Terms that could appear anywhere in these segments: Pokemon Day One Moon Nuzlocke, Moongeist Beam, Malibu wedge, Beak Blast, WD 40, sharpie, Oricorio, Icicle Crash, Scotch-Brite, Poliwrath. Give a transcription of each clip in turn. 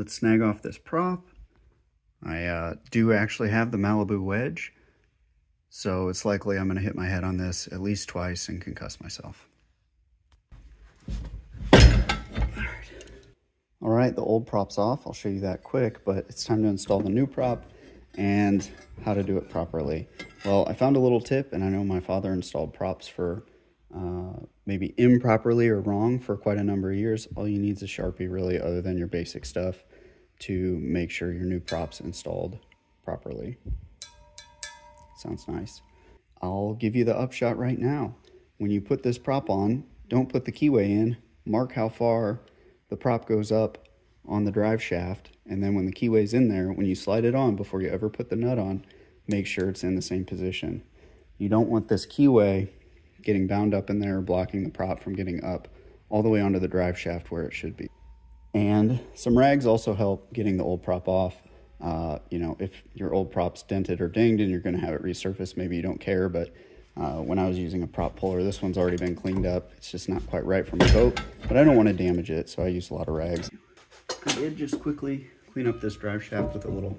Let's snag off this prop. I do actually have the Malibu wedge, so it's likely I'm going to hit my head on this at least twice and concuss myself. All right, the old prop's off. I'll show you that quick, but it's time to install the new prop and how to do it properly. Well, I found a little tip, and I know my father installed props for maybe improperly or wrong for quite a number of years. All you need is a Sharpie, really, other than your basic stuff, to make sure your new prop's installed properly. Sounds nice. I'll give you the upshot right now. When you put this prop on, don't put the keyway in. Mark how far the prop goes up on the drive shaft, and then when the keyway's in there, when you slide it on, before you ever put the nut on, make sure it's in the same position. You don't want this keyway getting bound up in there, blocking the prop from getting up all the way onto the drive shaft where it should be. And some rags also help getting the old prop off. You know, if your old prop's dented or dinged and you're going to have it resurfaced, maybe you don't care, but when I was using a prop puller, this one's already been cleaned up. It's just not quite right for my boat, but I don't want to damage it, so I use a lot of rags. I did just quickly clean up this drive shaft with a little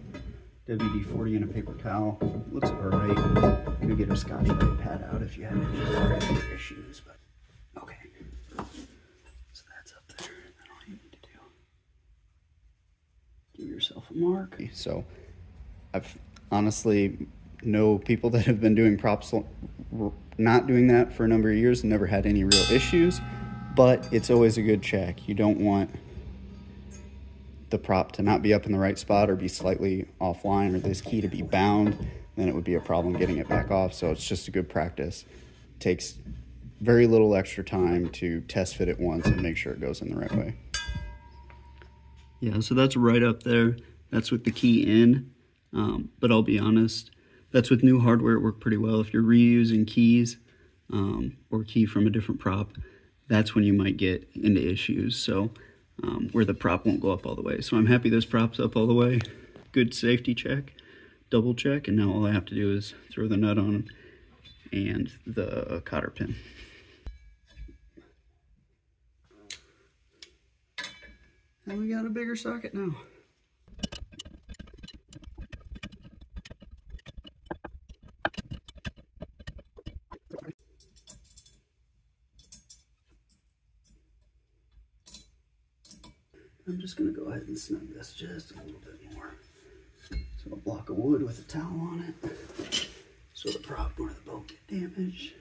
WD 40 and a paper towel. Looks all right. I'm gonna get a Scotch-Brite pad out if you have any other issues, but okay. So that's up there, and all you need to do, give yourself a mark. So I've honestly know people that have been doing props, not doing that for a number of years, never had any real issues, but it's always a good check. You don't want the prop to not be up in the right spot or be slightly offline, or this key to be bound, then it would be a problem getting it back off. So it's just a good practice. It takes very little extra time to test fit it once and make sure it goes in the right way. Yeah, so that's right up there. That's with the key in, but I'll be honest, that's with new hardware, it worked pretty well. If you're reusing keys or key from a different prop, that's when you might get into issues. So where the prop won't go up all the way. So I'm happy this prop's up all the way. Good safety check, double check, and now all I have to do is throw the nut on and the cotter pin. And we got a bigger socket now. I'm just going to go ahead and snug this just a little bit more. So a block of wood with a towel on it, so the prop nor the boat get damaged.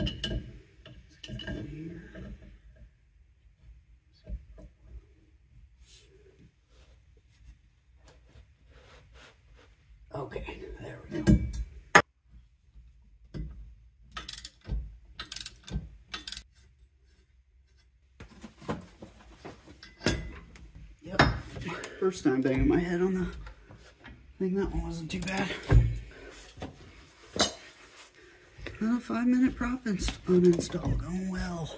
Let's get that in here. Okay, there we go. First time banging my head on the thing, that one wasn't too bad. Not a 5-minute prop uninstall, going well.